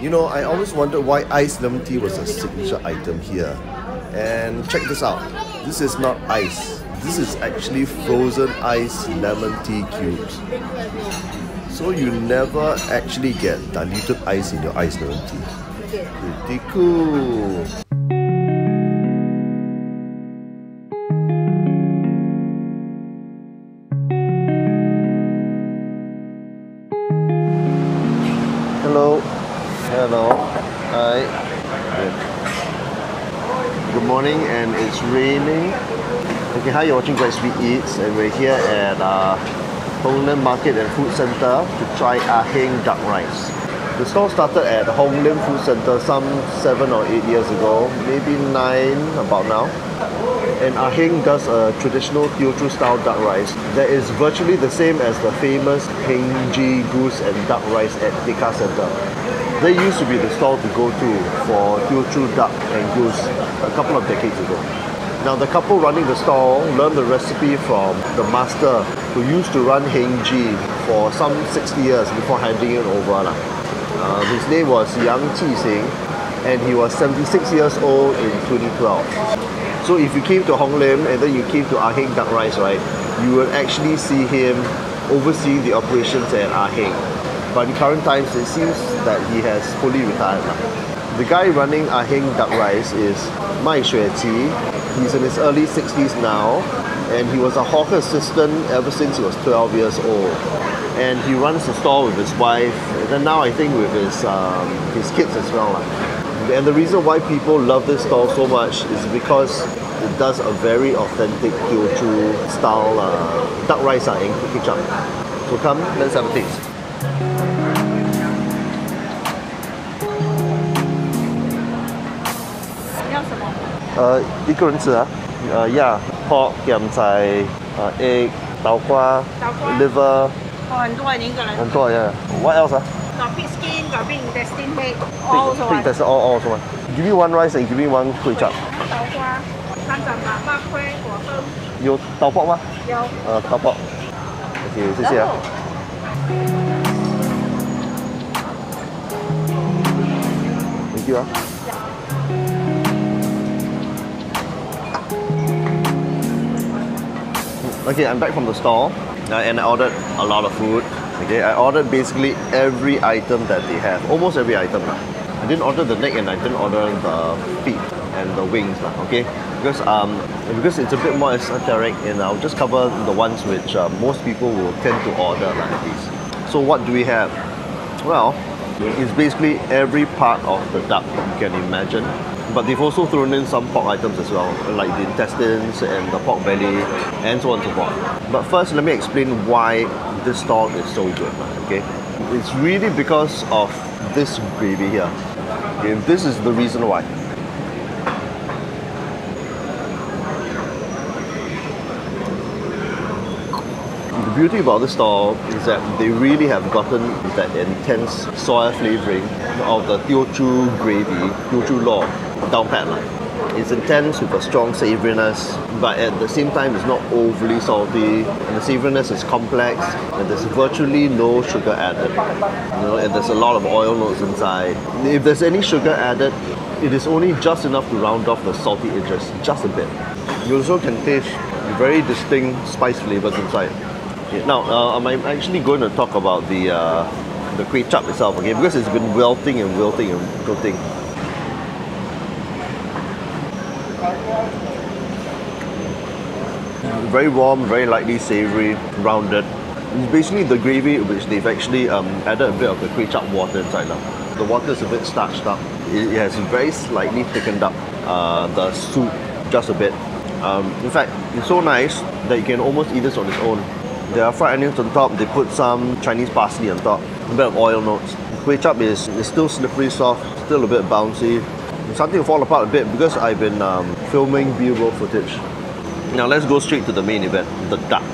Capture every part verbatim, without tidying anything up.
You know, I always wondered why iced lemon tea was a signature item here. And check this out. This is not ice. This is actually frozen iced lemon tea cubes. So you never actually get diluted ice in your iced lemon tea. Pretty cool. Hello. Hello. Hi. Good. Good morning, and it's raining. Okay, hi, you're watching Greg's Sweet Eats, and we're here at uh, Hong Lim Market and Food Center to try Ah Heng Duck Rice. The store started at Hong Lim Food Center some seven or eight years ago, maybe nine about now. And Ah Heng does a traditional Teochew style duck rice that is virtually the same as the famous Hengji goose and duck rice at Dekha Center. They used to be the store to go to for Teochew duck and goose a couple of decades ago. Now the couple running the stall learned the recipe from the master who used to run Hengji for some sixty years before handing it over. Uh, his name was Yang Chixing, and he was seventy-six years old in twenty twelve. So if you came to Hong Lim and then you came to Ah Heng Duck Rice, right, you will actually see him overseeing the operations at Ah Heng. But in current times, it seems that he has fully retired now. The guy running Ah Heng Duck Rice is Mai Xueci. He's in his early sixties now, and he was a hawker assistant ever since he was twelve years old. And he runs the store with his wife, and then now I think with his um, his kids as well. And the reason why people love this store so much is because it does a very authentic Teochew style uh, duck rice uh, in Kuki Chang. So come, let's have a taste. Uh, uh, yeah, pork, yam cai, uh, egg, tau kwa, liver. Oh, yeah. What else? Uh? Got pig skin, got pig intestine, egg, all so on. all, all so on. Give me one rice and give me one kway chap. Tau kwa, three hundred eighty-eight kway,有豆包吗? Uh, 豆包. Okay, 谢谢啊. Thank you. Uh. Okay, I'm back from the store, uh, and I ordered a lot of food. Okay, I ordered basically every item that they have, almost every item. Lah. I didn't order the neck and I didn't order the feet and the wings, lah, okay? Because um, because it's a bit more esoteric, and I'll just cover the ones which uh, most people will tend to order like these. So what do we have? Well, it's basically every part of the duck you can imagine. But they've also thrown in some pork items as well, like the intestines and the pork belly and so on and so forth. But first, let me explain why this stall is so good, okay? It's really because of this gravy here. Okay, this is the reason why. The beauty about this stall is that they really have gotten that intense soy flavoring of the Teochew gravy, Teochew law, down pat. It's intense with a strong savouriness, but at the same time it's not overly salty, and the savouriness is complex, and there's virtually no sugar added. You know, and there's a lot of oil notes inside. If there's any sugar added, it is only just enough to round off the salty edges, just a bit. You also can taste very distinct spice flavours inside. Now, uh, I'm actually going to talk about the uh, the kway chap itself, okay? Because it's been wilting and wilting and wilting. Very warm, very lightly savoury, rounded. It's basically the gravy which they've actually um, added a bit of the kway chap water inside now. The water is a bit starched up. It has very slightly thickened up uh, the soup just a bit. Um, in fact, it's so nice that you can almost eat this on its own. There are fried onions on top, they put some Chinese parsley on top, a bit of oil notes. Kway chap is, is still slippery soft, still a bit bouncy. It's starting to fall apart a bit because I've been um, filming B-roll footage. Now let's go straight to the main event, the duck.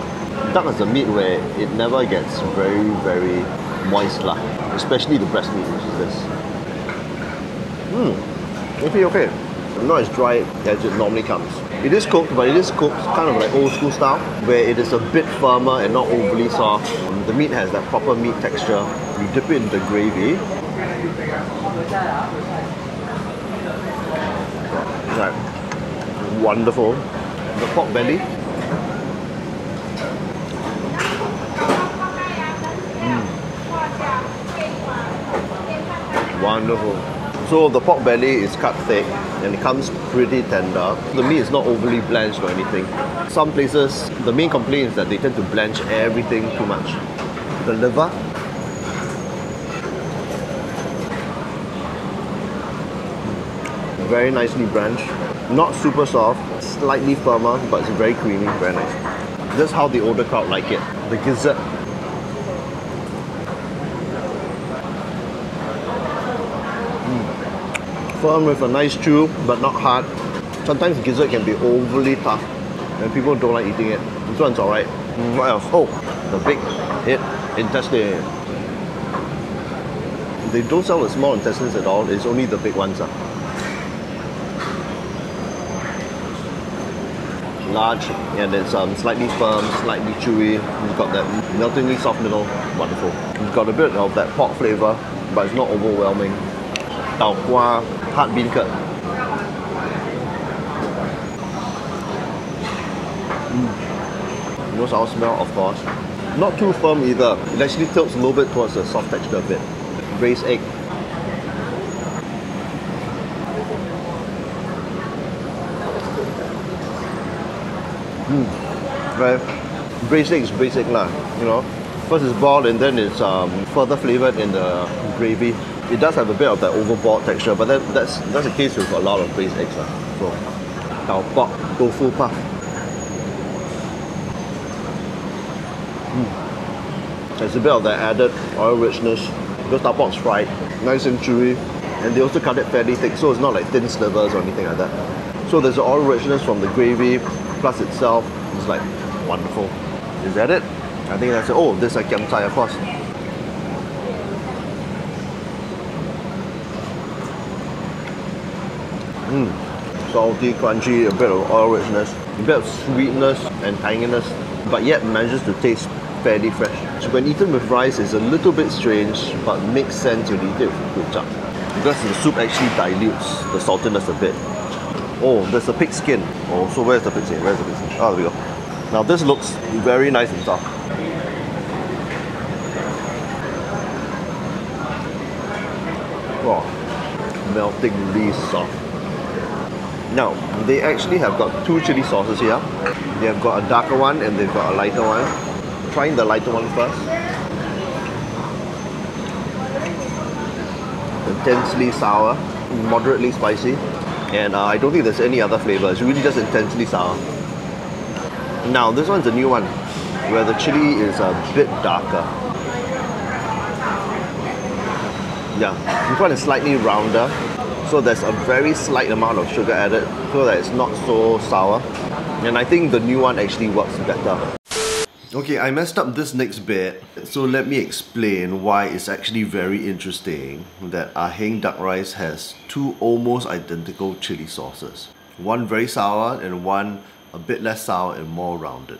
Duck is the meat where it never gets very, very moist, lah, especially the breast meat, which is this. Hmm, okay, okay. Not as dry as it normally comes. It is cooked, but it is cooked kind of like old school style, where it is a bit firmer and not overly soft. The meat has that proper meat texture. You dip it in the gravy. Right. Wonderful. The pork belly. Mm. Wonderful. So the pork belly is cut thick and it comes pretty tender. The meat is not overly blanched or anything. Some places, the main complaint is that they tend to blanch everything too much. The liver. Very nicely branched, not super soft, slightly firmer, but it's very creamy, very nice. That's how the older crowd like it. The gizzard. Mm. Firm with a nice chew, but not hard. Sometimes gizzard can be overly tough, and people don't like eating it. This one's alright. Mm, what else? Oh, the big hit, intestine. They don't sell the small intestines at all, it's only the big ones. Uh. Large, and it's um, slightly firm, slightly chewy. It's got that meltingly soft middle. Wonderful. It's got a bit of that pork flavour, but it's not overwhelming. Tau kwa, hard bean curd. Mm. No sour smell, of course. Not too firm either. It actually tilts a little bit towards the soft texture a bit. Braised egg. Mm. Right. Braised egg is braised egg lah, you know. First it's boiled and then it's um, further flavoured in the gravy. It does have a bit of that overboiled texture, but that, that's that's the case with a lot of braised eggs lah. So, tau pok, tofu puff. Mm. There's a bit of that added oil richness. Because tau pok's fried, nice and chewy, and they also cut it fairly thick, so it's not like thin slivers or anything like that. So there's the oil richness from the gravy. Plus itself, it's like wonderful. Is that it? I think that's it. Oh, this is a kiam chai, of course. Mm. Salty, crunchy, a bit of oil richness, a bit of sweetness and tanginess, but yet manages to taste fairly fresh. So when eaten with rice, it's a little bit strange, but makes sense when you eat it with kway chap, because the soup actually dilutes the saltiness a bit. Oh, there's a pig skin. Oh, so where's the pig skin? Where's the pig skin? Oh, there we go. Now this looks very nice and soft. Oh, meltingly soft. Now, they actually have got two chili sauces here. They have got a darker one and they've got a lighter one. Trying the lighter one first. Intensely sour, moderately spicy. And uh, I don't think there's any other flavour, it's really just intensely sour. Now this one's a new one, where the chili is a bit darker. Yeah, this one is slightly rounder, so there's a very slight amount of sugar added, so that it's not so sour. And I think the new one actually works better. Okay, I messed up this next bit, so let me explain why it's actually very interesting that Ah Heng Duck Rice has two almost identical chili sauces. One very sour and one a bit less sour and more rounded.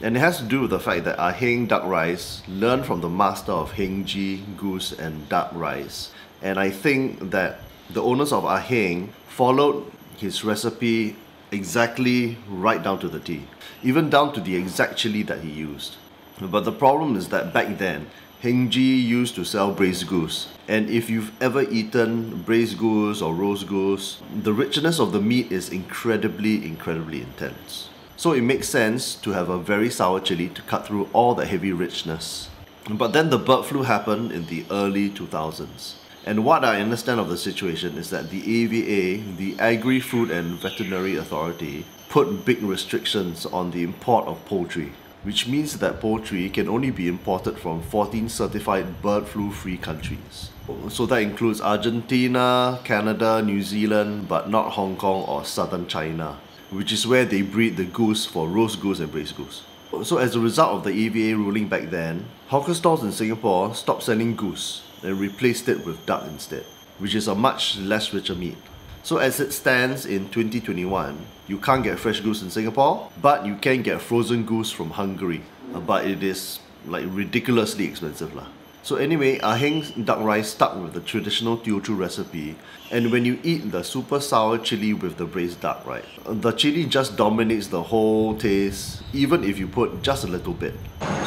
And it has to do with the fact that Ah Heng Duck Rice learned from the master of Hengji, goose and duck rice. And I think that the owners of Ah Heng followed his recipe exactly right down to the T, even down to the exact chili that he used. But the problem is that back then, Hengji used to sell braised goose. And if you've ever eaten braised goose or roast goose, the richness of the meat is incredibly, incredibly intense. So it makes sense to have a very sour chili to cut through all the heavy richness. But then the bird flu happened in the early two thousands. And what I understand of the situation is that the A V A, the Agri-Food and Veterinary Authority, put big restrictions on the import of poultry, which means that poultry can only be imported from fourteen certified bird flu-free countries. So that includes Argentina, Canada, New Zealand, but not Hong Kong or southern China, which is where they breed the goose for roast goose and braised goose. So as a result of the A V A ruling back then, hawker stores in Singapore stopped selling goose and replaced it with duck instead, which is a much less richer meat. So as it stands in twenty twenty-one, you can't get fresh goose in Singapore, but you can get frozen goose from Hungary. But it is like ridiculously expensive lah. So anyway, Ah Heng Duck Rice stuck with the traditional Teochew recipe, and when you eat the super sour chili with the braised duck, right, the chili just dominates the whole taste, even if you put just a little bit.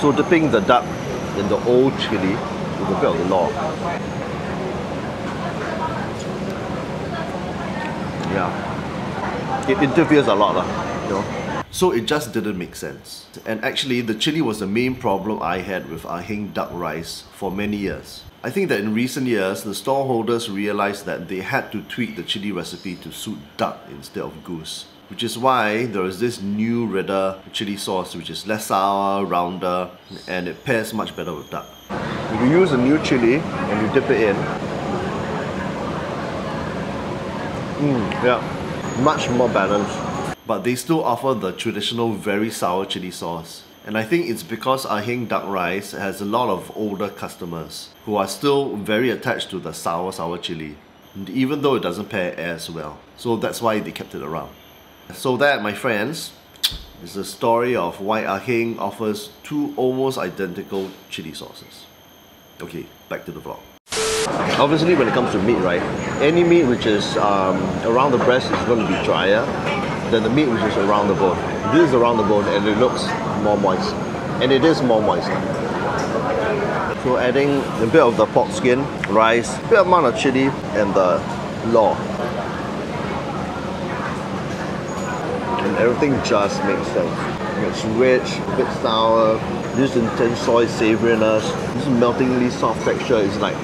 So dipping the duck in the old chili with a bit of log. Yeah, it interferes a lot, you know. So it just didn't make sense. And actually, the chili was the main problem I had with Ah Heng Duck Rice for many years. I think that in recent years, the stallholders realized that they had to tweak the chili recipe to suit duck instead of goose, which is why there is this new redder chili sauce, which is less sour, rounder, and it pairs much better with duck. You use a new chili and you dip it in. Mm, yeah, much more balanced. But they still offer the traditional very sour chili sauce. And I think it's because Ah Heng Duck Rice has a lot of older customers who are still very attached to the sour sour chili, even though it doesn't pair as well. So that's why they kept it around. So that, my friends, is the story of why Ah Heng offers two almost identical chili sauces. Okay, back to the vlog. Obviously, when it comes to meat, right, any meat which is um, around the breast is going to be drier than the meat which is around the bone. This is around the bone and it looks more moist. And it is more moist. So adding a bit of the pork skin, rice, a bit amount of chili and the law. And everything just makes sense. It's rich, a bit sour, this intense soy savouriness, this meltingly soft texture is like...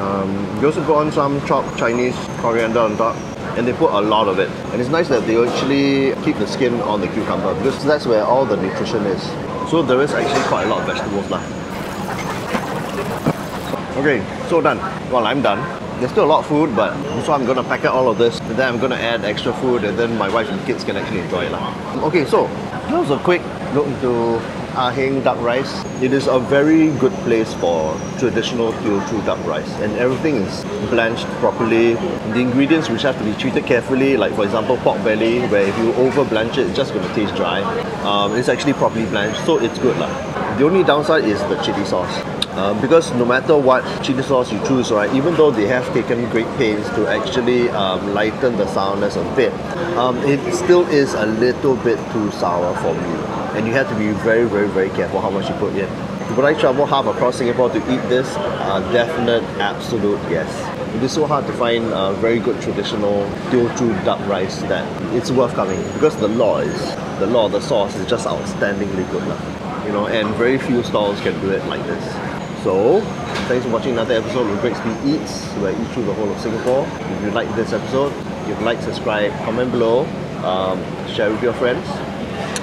Um, you also put on some chopped Chinese coriander on top. And they put a lot of it. And it's nice that they actually keep the skin on the cucumber because that's where all the nutrition is. So there is actually quite a lot of vegetables lah. Okay, so done. Well, I'm done. There's still a lot of food, but so I'm gonna packet all of this and then I'm gonna add extra food and then my wife and kids can actually enjoy it lah. Okay, so that was a quick look into Ah Heng Duck Rice. It is a very good place for traditional Teochew duck rice, and everything is blanched properly. The ingredients which have to be treated carefully, like for example pork belly, where if you over blanch it, it's just going to taste dry. Um, it's actually properly blanched, so it's good lah. The only downside is the chili sauce, um, because no matter what chili sauce you choose, right, even though they have taken great pains to actually um, lighten the sourness a bit, um, it still is a little bit too sour for me. And you have to be very, very, very careful how much you put in. Would I travel half across Singapore to eat this? Uh, definite, absolute yes. It is so hard to find a very good traditional Teochew duck rice that it's worth coming because the law is the law. The sauce is just outstandingly good, you know. And very few stalls can do it like this. So, thanks for watching another episode of Greg's Big Eats, where I eat through the whole of Singapore. If you like this episode, give like, subscribe, comment below, um, share with your friends.